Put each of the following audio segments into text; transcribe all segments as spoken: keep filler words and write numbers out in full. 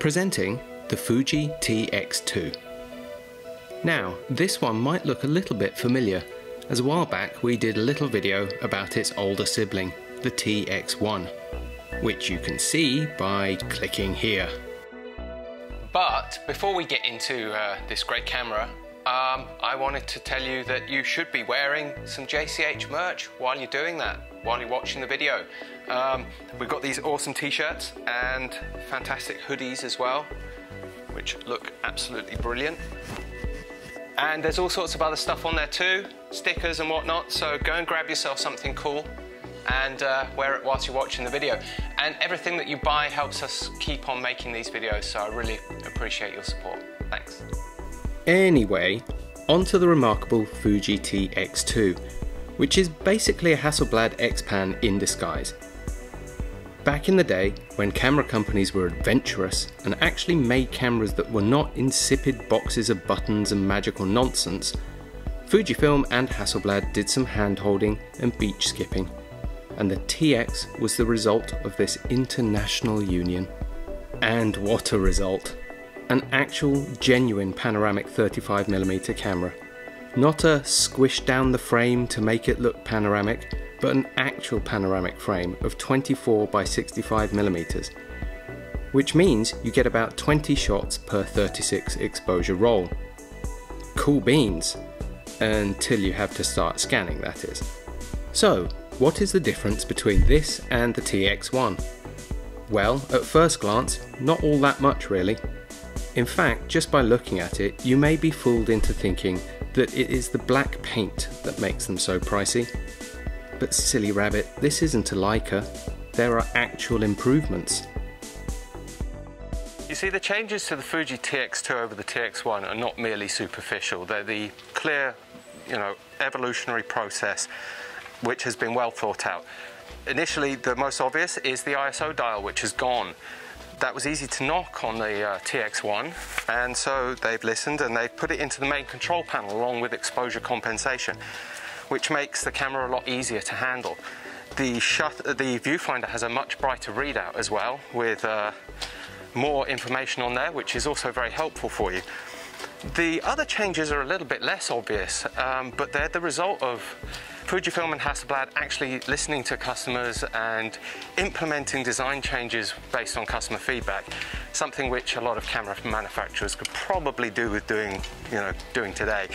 Presenting the Fuji T X two. Now, this one might look a little bit familiar, as a while back we did a little video about its older sibling, the T X one, which you can see by clicking here. But before we get into uh, this great camera, um, I wanted to tell you that you should be wearing some J C H merch while you're doing that, while you're watching the video. Um, we've got these awesome t-shirts and fantastic hoodies as well, which look absolutely brilliant. And there's all sorts of other stuff on there too, stickers and whatnot, so go and grab yourself something cool and uh, wear it whilst you're watching the video. And everything that you buy helps us keep on making these videos, so I really appreciate your support. Thanks. Anyway, onto the remarkable Fuji T X two, which is basically a Hasselblad X-Pan in disguise. Back in the day, when camera companies were adventurous and actually made cameras that were not insipid boxes of buttons and magical nonsense, Fujifilm and Hasselblad did some hand-holding and beach skipping, and the T X was the result of this international union. And what a result! An actual, genuine panoramic thirty-five millimeter camera. Not a squish down the frame to make it look panoramic, but an actual panoramic frame of twenty-four by sixty-five millimeters, which means you get about twenty shots per thirty-six exposure roll. Cool beans, until you have to start scanning, that is. So, what is the difference between this and the T X one? Well, at first glance, not all that much really. In fact, just by looking at it, you may be fooled into thinking that it is the black paint that makes them so pricey. But silly rabbit, this isn't a Leica. There are actual improvements. You see, the changes to the Fuji T X two over the T X one are not merely superficial. They're the clear, you know, evolutionary process which has been well thought out. Initially, the most obvious is the I S O dial, which is gone. That was easy to knock on the uh, T X one, and so they've listened and they've put it into the main control panel along with exposure compensation, which makes the camera a lot easier to handle. The, shut the viewfinder has a much brighter readout as well, with uh, more information on there, which is also very helpful for you. The other changes are a little bit less obvious, um, but they're the result of Fujifilm and Hasselblad actually listening to customers and implementing design changes based on customer feedback, something which a lot of camera manufacturers could probably do with doing, you know, doing today.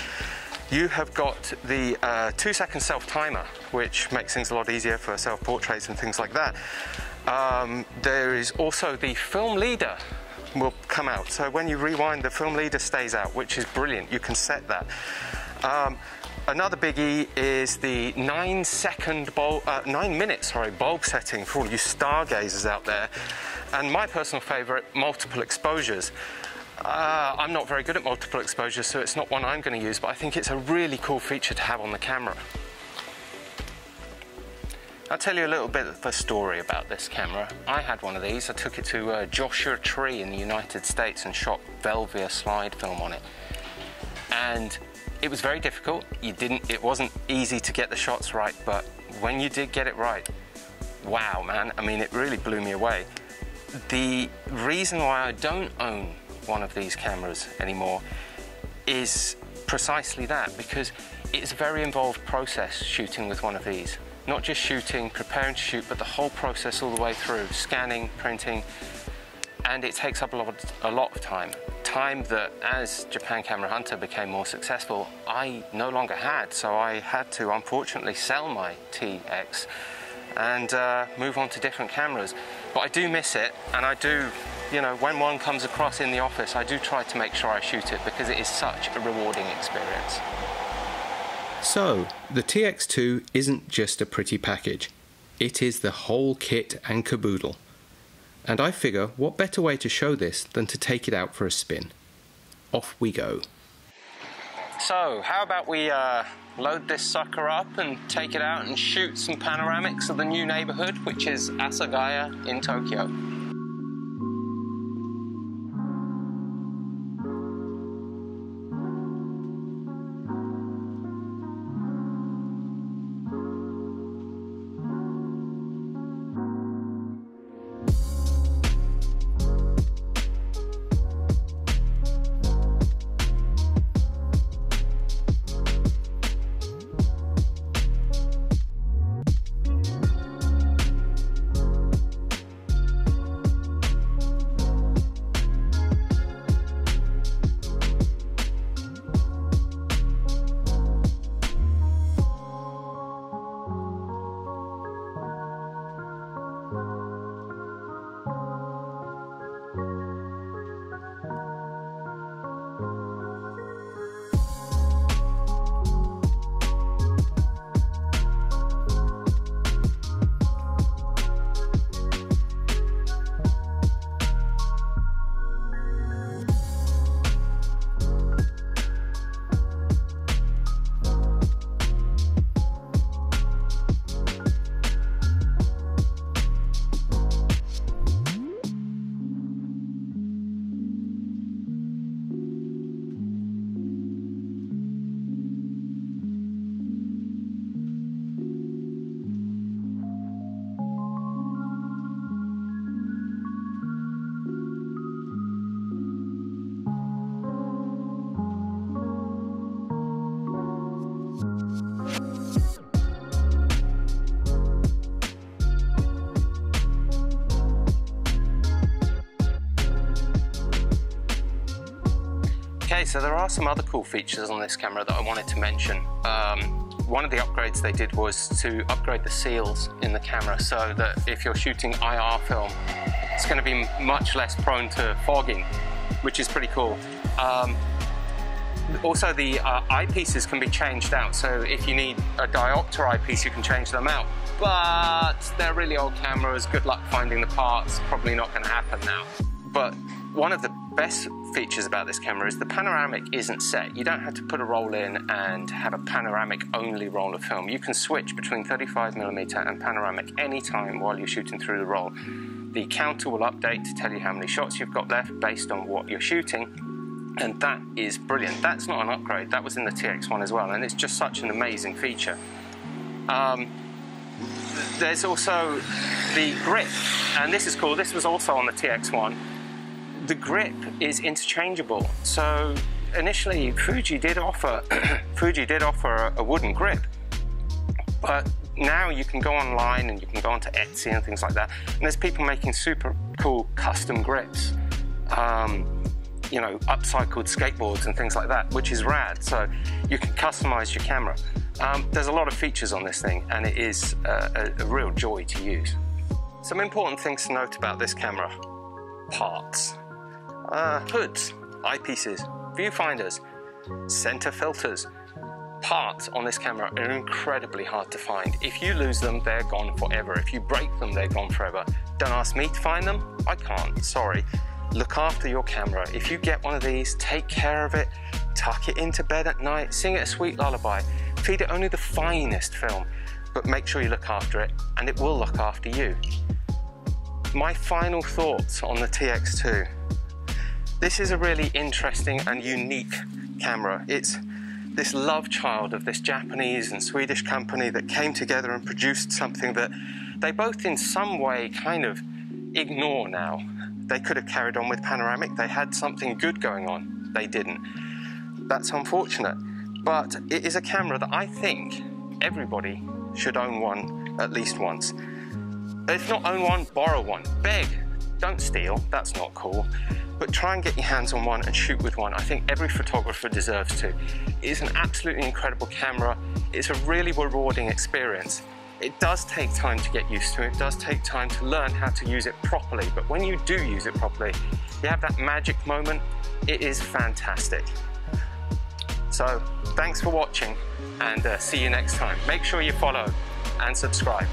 You have got the uh, two-second self-timer, which makes things a lot easier for self-portraits and things like that. Um, there is also the film leader will come out, so when you rewind, the film leader stays out, which is brilliant. You can set that. Um, another biggie is the nine second bulb, uh, nine minute, sorry, bulb setting for all you stargazers out there, and my personal favorite, multiple exposures. Uh, I'm not very good at multiple exposures, so it's not one I'm going to use, but I think it's a really cool feature to have on the camera. I'll tell you a little bit of a story about this camera. I had one of these. I took it to uh, Joshua Tree in the United States and shot Velvia slide film on it. And it was very difficult. You didn't, it wasn't easy to get the shots right, but when you did get it right, wow, man, I mean, it really blew me away. The reason why I don't own one of these cameras anymore is precisely that, because it's a very involved process shooting with one of these. Not just shooting, preparing to shoot, but the whole process all the way through, scanning, printing, and it takes up a lot of, a lot of time. Time that, as Japan Camera Hunter became more successful, I no longer had, so I had to, unfortunately, sell my T X and uh, move on to different cameras. But I do miss it, and I do, you know, when one comes across in the office, I do try to make sure I shoot it, because it is such a rewarding experience. So, the T X two isn't just a pretty package, it is the whole kit and caboodle. And I figure, what better way to show this than to take it out for a spin. Off we go. So, how about we uh, load this sucker up and take it out and shoot some panoramics of the new neighborhood, which is Asagaya in Tokyo. Okay, so there are some other cool features on this camera that I wanted to mention. Um, one of the upgrades they did was to upgrade the seals in the camera so that if you're shooting I R film, it's going to be much less prone to fogging, which is pretty cool. Um, also, the uh, eyepieces can be changed out, so if you need a diopter eyepiece, you can change them out. But they're really old cameras, good luck finding the parts, probably not going to happen now. But one of the best features about this camera is the panoramic isn't set. You don't have to put a roll in and have a panoramic only roll of film. You can switch between thirty-five millimeter and panoramic anytime while you're shooting through the roll. The counter will update to tell you how many shots you've got left based on what you're shooting, and that is brilliant. That's not an upgrade, that was in the T X one as well, and it's just such an amazing feature. Um, there's also the grip, and this is cool, this was also on the T X one. The grip is interchangeable, so initially Fuji did offer Fuji did offer a wooden grip, but now you can go online and you can go onto Etsy and things like that, and there's people making super cool custom grips, um, you know, upcycled skateboards and things like that, which is rad. So you can customize your camera. Um, there's a lot of features on this thing, and it is a, a, a real joy to use. Some important things to note about this camera: parts, uh, hoods, eyepieces, viewfinders, center filters. Parts on this camera are incredibly hard to find. If you lose them, they're gone forever. If you break them, they're gone forever. Don't ask me to find them, I can't, sorry. Look after your camera. If you get one of these, take care of it, tuck it into bed at night, sing it a sweet lullaby, feed it only the finest film, but make sure you look after it, and it will look after you. My final thoughts on the T X two. This is a really interesting and unique camera. It's this love child of this Japanese and Swedish company that came together and produced something that they both in some way kind of ignore now. They could have carried on with panoramic, they had something good going on, they didn't. That's unfortunate, but it is a camera that I think everybody should own one at least once. If not own one, borrow one, beg, don't steal, that's not cool. But try and get your hands on one and shoot with one. I think every photographer deserves to. It's an absolutely incredible camera. It's a really rewarding experience. It does take time to get used to. It does take time to learn how to use it properly. But when you do use it properly, you have that magic moment. It is fantastic. So thanks for watching, and uh, see you next time. Make sure you follow and subscribe.